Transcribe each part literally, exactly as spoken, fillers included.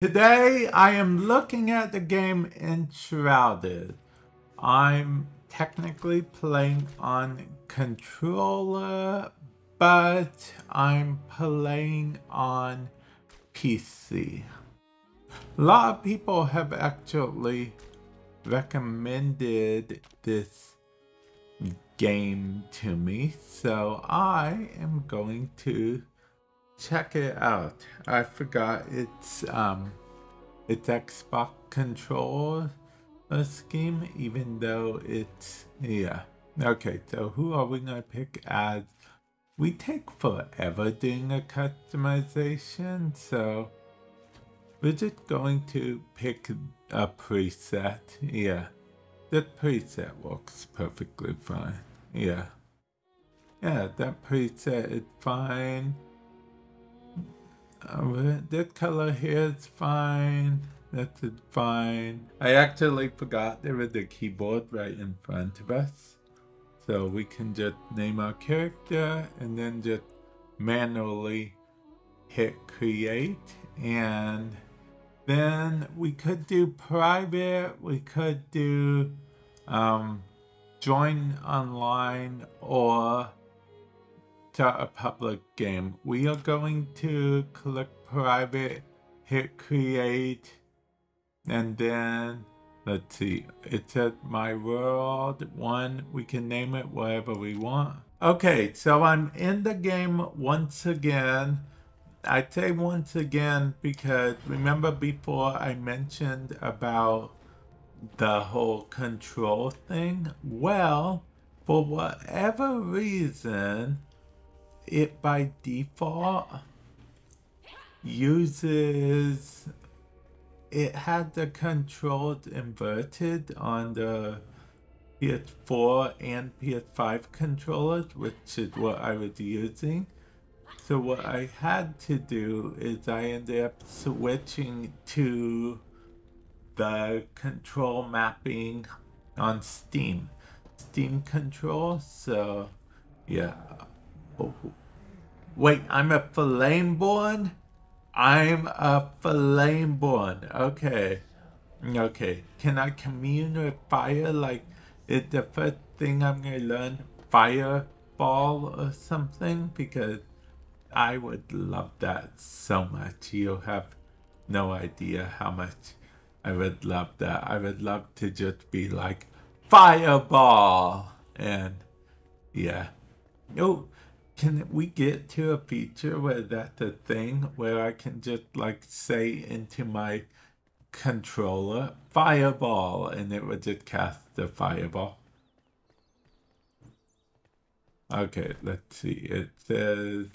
Today, I am looking at the game Enshrouded. I'm technically playing on controller, but I'm playing on P C. A lot of people have actually recommended this game to me, so I am going to check it out. I forgot it's um it's Xbox controller scheme, even though it's yeah. Okay, so who are we gonna pick as? We take forever doing a customization, so we're just going to pick a preset. Yeah, the preset works perfectly fine. Yeah, yeah, that preset is fine. Uh, this color here is fine. This is fine. I actually forgot there was a keyboard right in front of us. So we can just name our character and then just manually hit create. And then we could do private. We could do um, join online or a public game. We are going to click private, hit create, and then let's see, it says my world one. We can name it whatever we want. Okay, so I'm in the game once again. I say once again because remember before I mentioned about the whole control thing? Well, for whatever reason, it by default uses, it had the controls inverted on the P S four and P S five controllers, which is what I was using. So what I had to do is I ended up switching to the control mapping on Steam. Steam control, so yeah. Oh, wait, I'm a Flameborn? I'm a Flameborn. Okay. Okay. Can I commune with fire? Like, is the first thing I'm going to learn fireball or something? Because I would love that so much. You have no idea how much I would love that. I would love to just be like, fireball! And, yeah. Oh. Can we get to a feature where that's a thing, where I can just like say into my controller, fireball, and it would just cast the fireball? Okay, let's see, it says,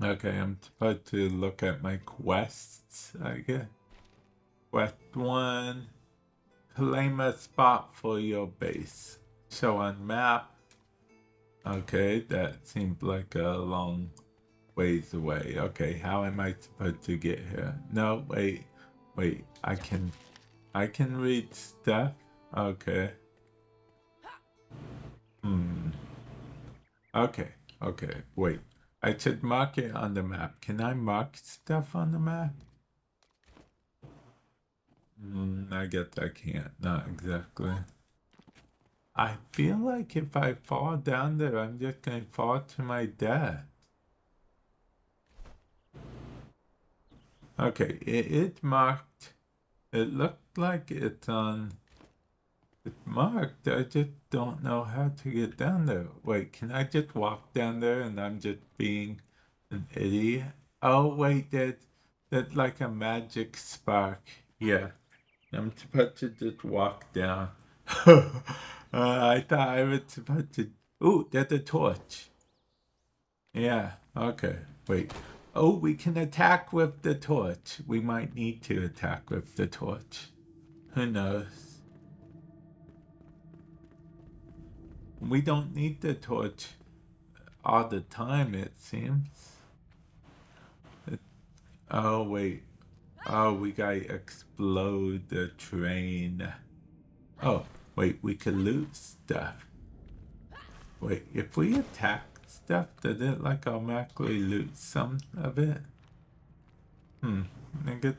okay, I'm supposed to look at my quests, I guess. Quest one, claim a spot for your base. Show on map. Okay, that seemed like a long ways away. Okay, how am I supposed to get here? No, wait, wait, I can, I can read stuff. Okay. Hmm. Okay, okay, wait. I should mark it on the map. Can I mark stuff on the map? Hmm, I guess I can't, not exactly. I feel like if I fall down there, I'm just going to fall to my death. Okay, it is marked. It looked like it's on. It's marked. I just don't know how to get down there. Wait, can I just walk down there and I'm just being an idiot? Oh, wait, that's, that's like a magic spark. Yeah, I'm supposed to just walk down. Uh, I thought I was supposed to. Ooh, that's a torch. Yeah, okay, wait. Oh, we can attack with the torch. We might need to attack with the torch. Who knows? We don't need the torch all the time, it seems. It, oh, wait. Oh, we gotta explode the train. Oh. Wait, we could loot stuff. Wait, if we attack stuff, did it like automatically loot some of it? Hmm, naked.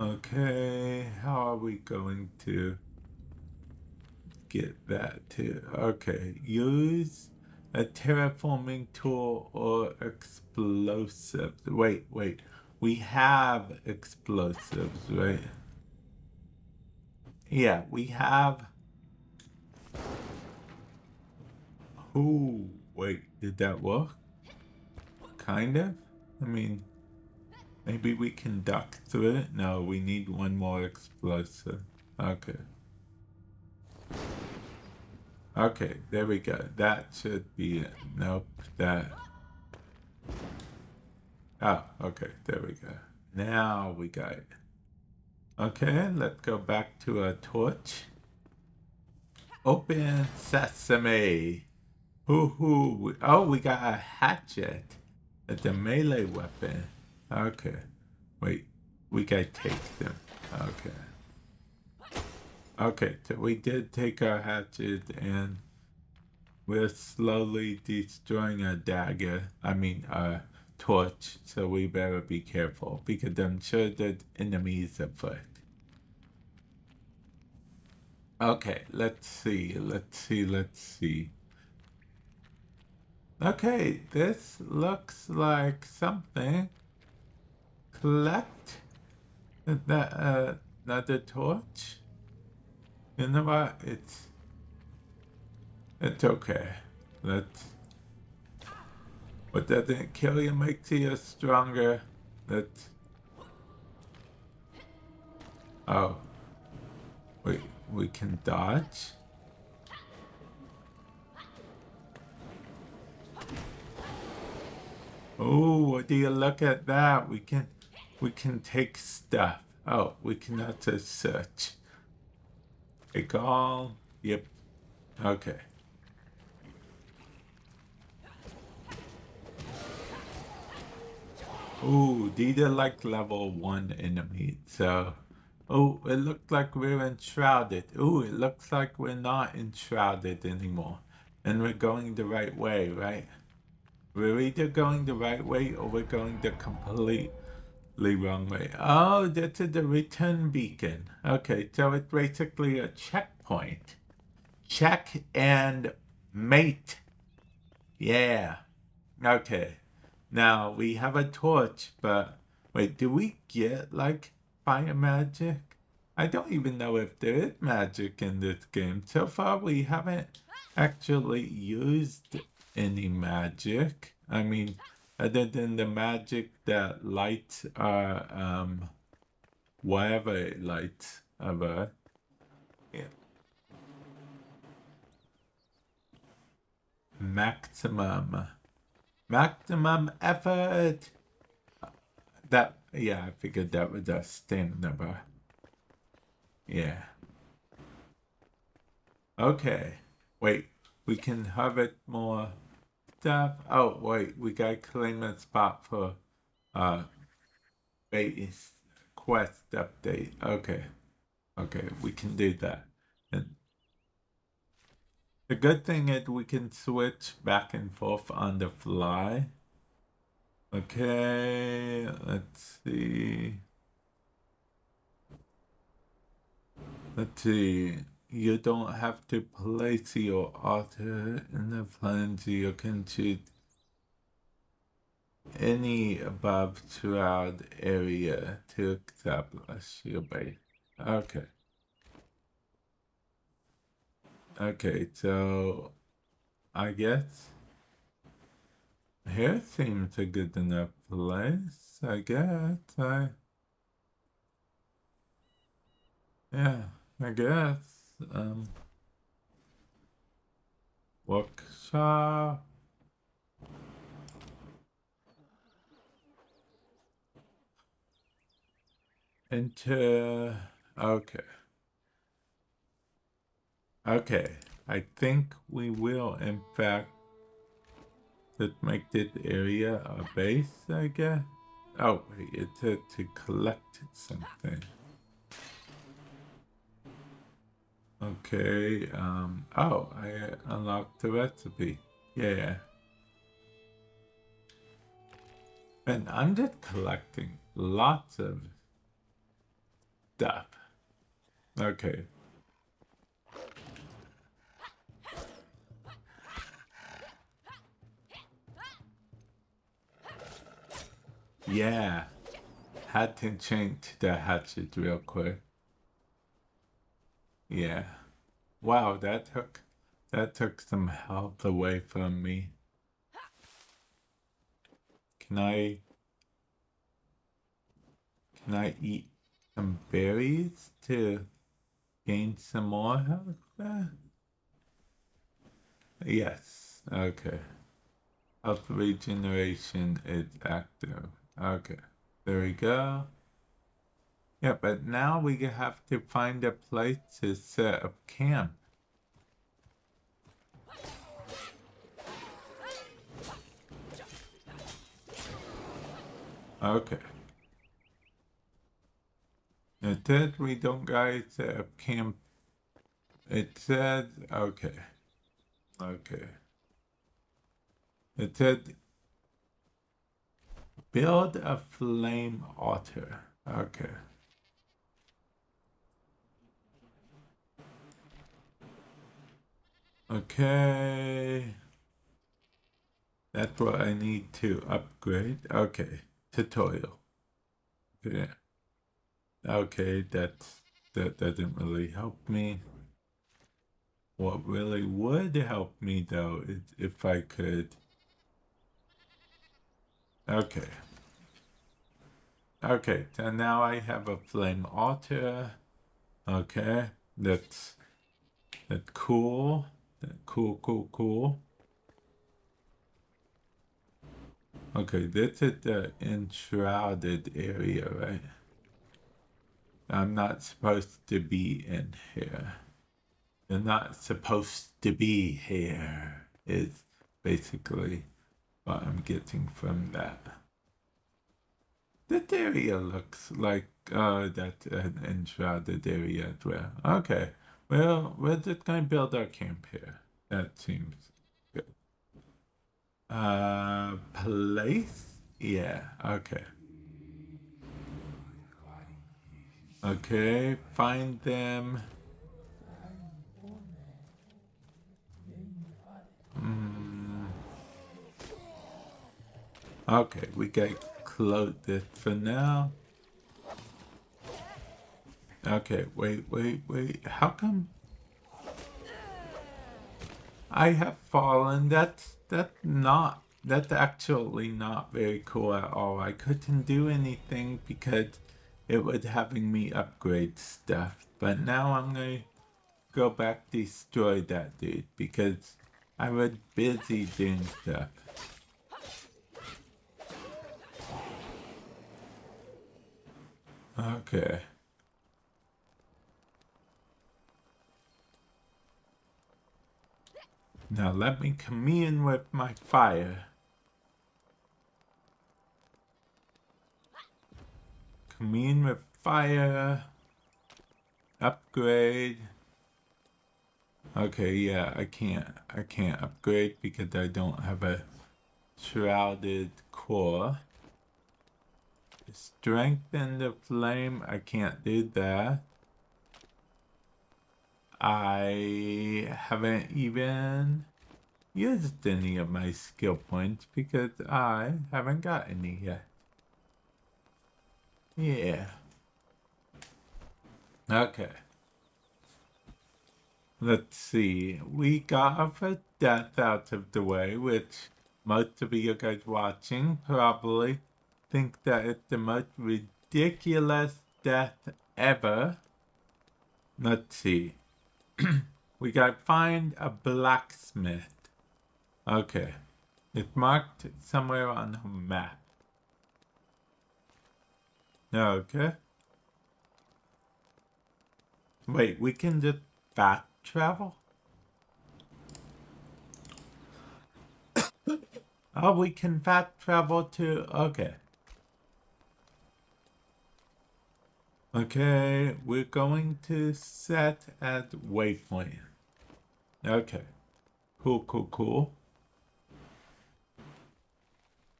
Okay, how are we going to get that to? Okay, use a terraforming tool or explosives. Wait, wait. We have explosives, right? Yeah, we have. Ooh, wait, did that work? Kind of? I mean, maybe we can duck through it? No, we need one more explosive. Okay. Okay, there we go. That should be it. Nope, that. Oh, okay, there we go. Now we got it. Okay, let's go back to our torch. Open sesame. Hoo-hoo. Oh, we got a hatchet. It's a melee weapon. Okay. Wait, we gotta take them. Okay. Okay, so we did take our hatchet and we're slowly destroying our dagger. I mean, our torch, so we better be careful because I'm sure there's enemies afoot. Okay, let's see, let's see, let's see. Okay, this looks like something. Collect that, uh, another torch. You know what? It's it's okay. Let's. What doesn't kill you makes you stronger. Let's. Oh, wait. We can dodge. Oh, do you look at that? We can, we can take stuff. Oh, we can also search. Take all. Yep. Okay. Oh, these are like level one enemies. So, oh, it looks like we're enshrouded. Oh, it looks like we're not enshrouded anymore, and we're going the right way, right? We're either going the right way or we're going the completely wrong way. Oh, this is the return beacon. Okay, so it's basically a checkpoint. Check and mate. Yeah. Okay. Now, we have a torch, but wait, do we get, like, fire magic? I don't even know if there is magic in this game. So far, we haven't actually used it. Any magic. I mean, other than the magic that lights are, um, whatever it lights ever. Yeah. Maximum. Maximum effort! That, yeah, I figured that was a stamina bar. Yeah. Okay. Wait, we can harvest more. Stuff. Oh, wait, we gotta claim a spot for uh, base quest update. Okay, okay, we can do that. And the good thing is we can switch back and forth on the fly. Okay, let's see. Let's see. You don't have to place your altar in the plans. You can choose any above shroud area to establish your base. Okay. Okay, so I guess here seems a good enough place. I guess I. Yeah, I guess. Um, workshop. Enter. Okay. Okay. I think we will, in fact, just make this area a base, I guess. Oh, wait, it said to collect something. Okay, um, oh, I unlocked the recipe. Yeah. And I'm just collecting lots of stuff. Okay. Yeah. Had to change the hatchet real quick. Yeah. Wow, that took that took some health away from me. Can I Can I eat some berries to gain some more health? Yes. Okay. Health regeneration is active. Okay. There we go. Yeah, but now we have to find a place to set up camp. Okay. It says we don't gotta set up camp. It says, okay. Okay. It says, build a flame altar. Okay. Okay. That's what I need to upgrade. Okay. Tutorial. Yeah. Okay, that's, that doesn't really help me. What really would help me though is if I could. Okay. Okay, so now I have a flame altar. Okay, that's that's cool. That's cool, cool, cool. Okay, this is the enshrouded area, right? I'm not supposed to be in here. You're not supposed to be here, is basically what I'm getting from that. This area looks like, uh, that's an enshrouded area as well. Okay, well, we're just going to build our camp here. That seems good. Uh, place? Yeah, okay. Okay, find them. Mm. Okay, we gotta close this for now. Okay, wait, wait, wait. How come I have fallen? That's that's not that's actually not very cool at all. I couldn't do anything because it was having me upgrade stuff, but now I'm gonna go back destroy that dude because I was busy doing stuff. Okay. Now let me commune with my fire. Commune with fire. Upgrade. Okay, yeah, I can't I can't upgrade because I don't have a shrouded core. Strengthen the flame, I can't do that. I haven't even used any of my skill points because I haven't got any yet. Yeah. Okay. Let's see. We got our first death out of the way, which most of you guys watching probably think that it's the most ridiculous death ever. Let's see. We gotta find a blacksmith. Okay. It's marked somewhere on the map. Okay. Wait, we can just fast travel? Oh, we can fast travel to... Okay. Okay, we're going to set at waypoint. Okay. Cool, cool, cool.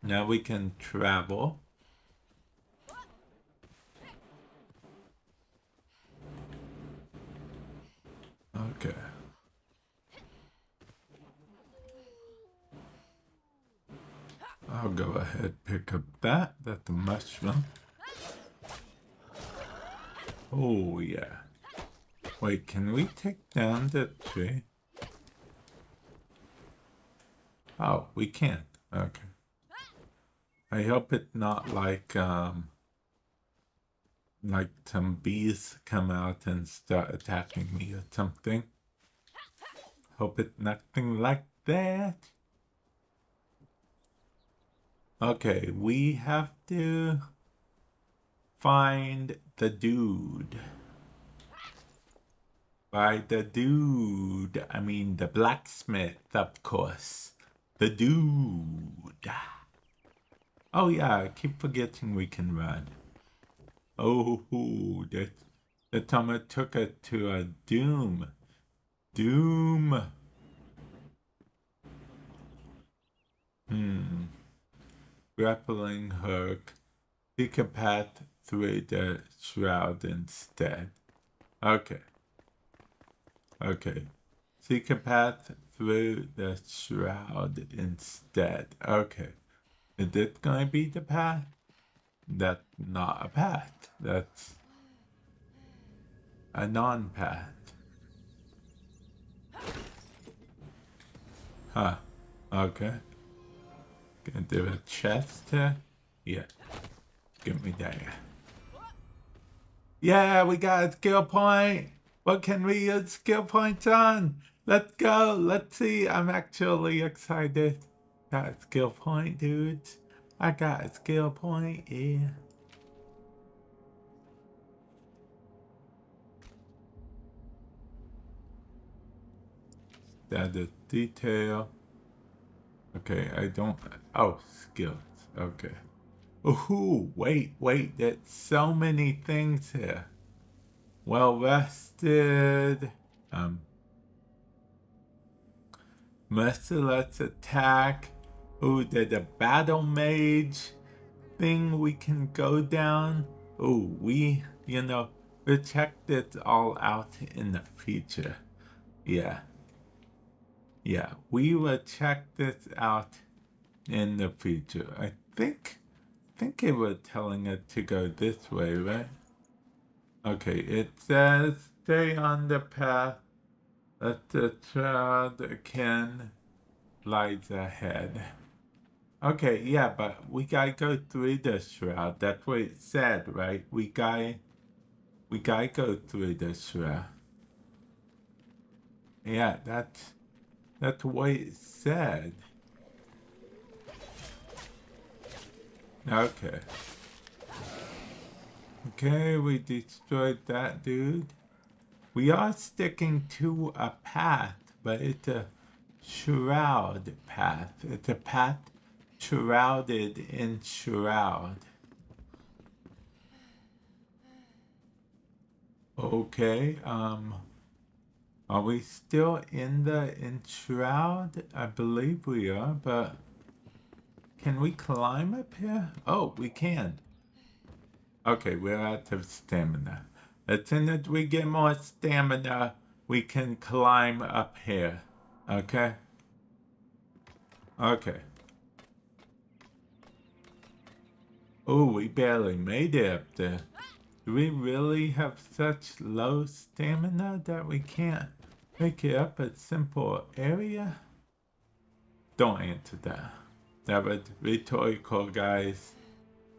Now we can travel. Okay. I'll go ahead, pick up that. That's a mushroom. Oh, yeah. Wait, can we take down that tree? Oh, we can't. Okay. I hope it's not like, um, like some bees come out and start attacking me or something. Hope it's nothing like that. Okay, we have to find the dude. By the dude, I mean the blacksmith, of course. The dude. Oh yeah, I keep forgetting we can run. Oh, that, that summer took us to a doom. Doom. Hmm. Grappling hook. Seek a path through the shroud instead. Okay. Okay. Seek a path through the shroud instead. Okay. Is this going to be the path? That's not a path. That's a non-path. Huh. Okay. Gonna do a chest here. Yeah. Give me that. Yeah, we got a skill point. What can we use skill points on? Let's go. Let's see. I'm actually excited. Got a skill point, dudes. I got a skill point, yeah. That is detail. Okay, I don't... Oh, skills. Okay. Ooh, wait, wait. There's so many things here. Well rested. Um. Merciless attack. Ooh, there's a battle mage thing we can go down. Ooh, we, you know, we'll check this all out in the future. Yeah. Yeah, we will check this out in the future. I think, I think it was telling us to go this way, right? Okay, it says stay on the path that the child can lies ahead. Okay, yeah, but we gotta go through the shroud. That's what it said, right? We gotta, we gotta go through the shroud. Yeah, that's, that's what it said. Okay. Okay, we destroyed that dude. We are sticking to a path, but it's a shroud path. It's a path shrouded in shroud. Okay, um, are we still in the enshroud? I believe we are, but can we climb up here? Oh, we can. Okay, we're out of stamina. As soon as we get more stamina, we can climb up here. Okay. Okay. Oh, we barely made it up there. Do we really have such low stamina that we can't pick it up a simple area? Don't answer that. That was rhetorical, guys.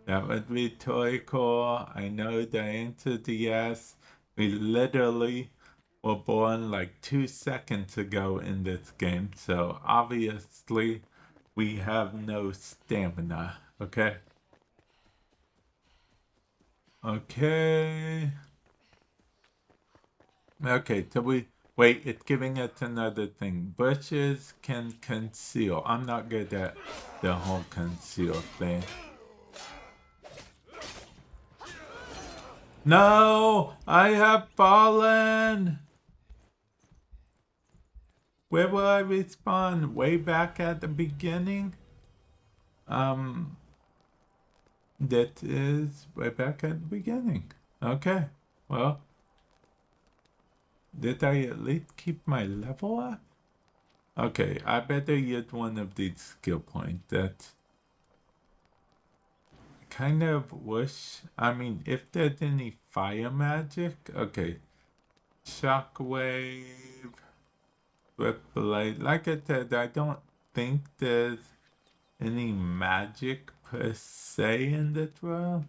That was rhetorical. I know the answer to yes. We literally were born like two seconds ago in this game, so obviously we have no stamina, okay? Okay. Okay, so we... Wait, it's giving us another thing. Bushes can conceal. I'm not good at the whole conceal thing. No! I have fallen! Where will I respawn? Way back at the beginning? Um, that is way back at the beginning. Okay, well, did I at least keep my level up? Okay, I better get one of these skill points. That kind of wish. I mean, if there's any fire magic, okay. Shockwave, swift blade. Like I said, I don't think there's any magic per se in this world.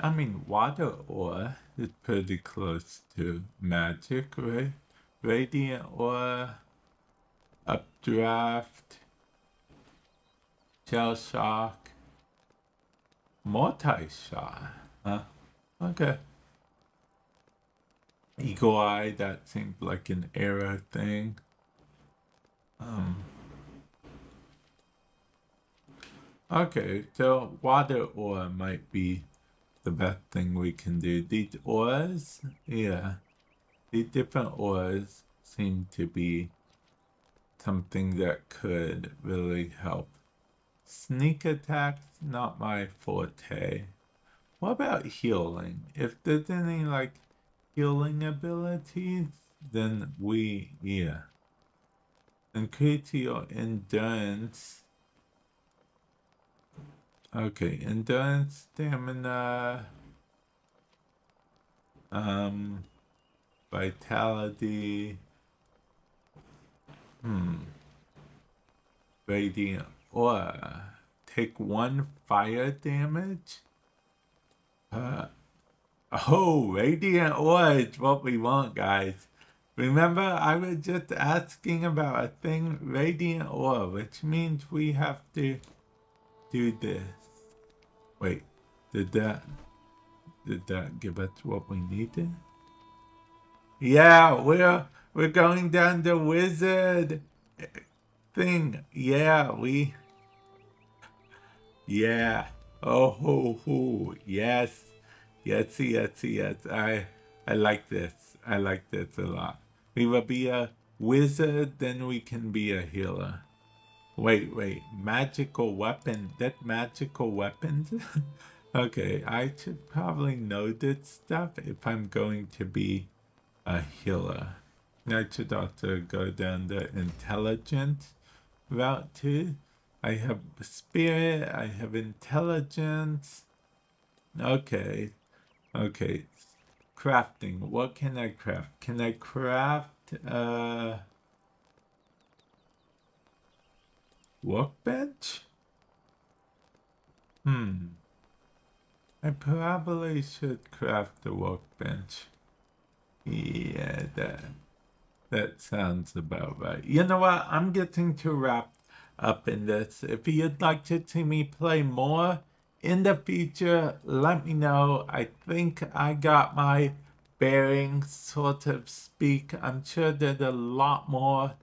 I mean, water ore is pretty close to magic, right? Radiant ore, updraft, shell shock, multi-shot. Huh? Okay. Eagle eye, that seems like an arrow thing. Um. Okay, so water ore might be the best thing we can do. These ores, yeah, these different ores seem to be something that could really help. Sneak attacks, not my forte. What about healing? If there's any like healing abilities, then we, yeah. Increase your endurance. Okay, endurance, stamina, um, vitality, hmm, radiant aura. Take one fire damage. Uh, oh, radiant aura is what we want, guys. Remember, I was just asking about a thing, radiant aura, which means we have to do this. Wait, did that, did that give us what we needed? Yeah, we're, we're going down the wizard thing. Yeah, we, yeah. Oh, ho, ho. Yes, yes, yes, yes. I, I like this. I like this a lot. We will be a wizard, then we can be a healer. Wait, wait, magical weapon, that magical weapons? Okay, I should probably know this stuff if I'm going to be a healer. I should also go down the intelligent route too. I have spirit, I have intelligence. Okay, okay, crafting, what can I craft? Can I craft, uh... workbench? Hmm. I probably should craft the workbench. Yeah, that, that sounds about right. You know what? I'm getting too wrapped up in this. If you'd like to see me play more in the future, let me know. I think I got my bearings, sort of speak. I'm sure there's a lot more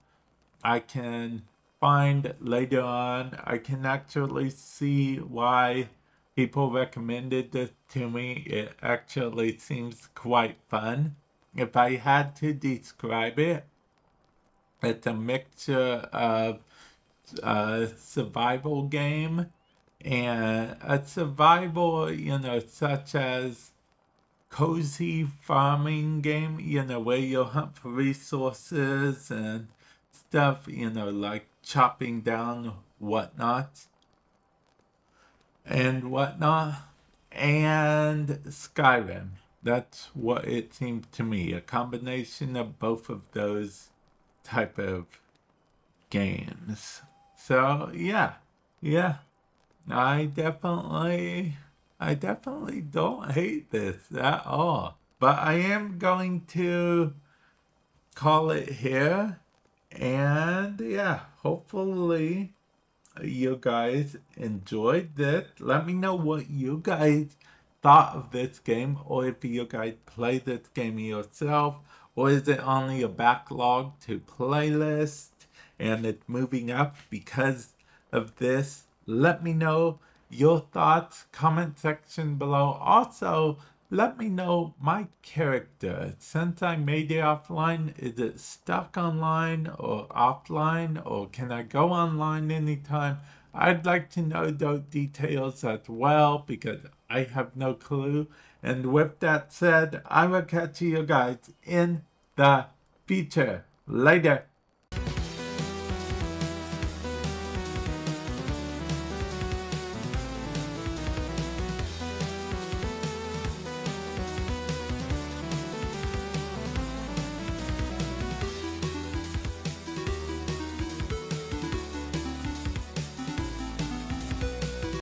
I can find later on. I can actually see why people recommended this to me. It actually seems quite fun. If I had to describe it, it's a mixture of a survival game and a survival, you know, such as cozy farming game, you know, where you hunt for resources and stuff, you know, like chopping down whatnot and whatnot, and Skyrim. That's what it seemed to me, a combination of both of those type of games. So yeah, yeah, I definitely, I definitely don't hate this at all, but I am going to call it here. And yeah, hopefully you guys enjoyed this. Let me know what you guys thought of this game, or if you guys play this game yourself, or is it only a backlog to playlist and it's moving up because of this. Let me know your thoughts, comment section below. Also, let me know my character. Since I made it offline, is it stuck online or offline, or can I go online anytime? I'd like to know those details as well, because I have no clue. And with that said, I will catch you guys in the future. Later.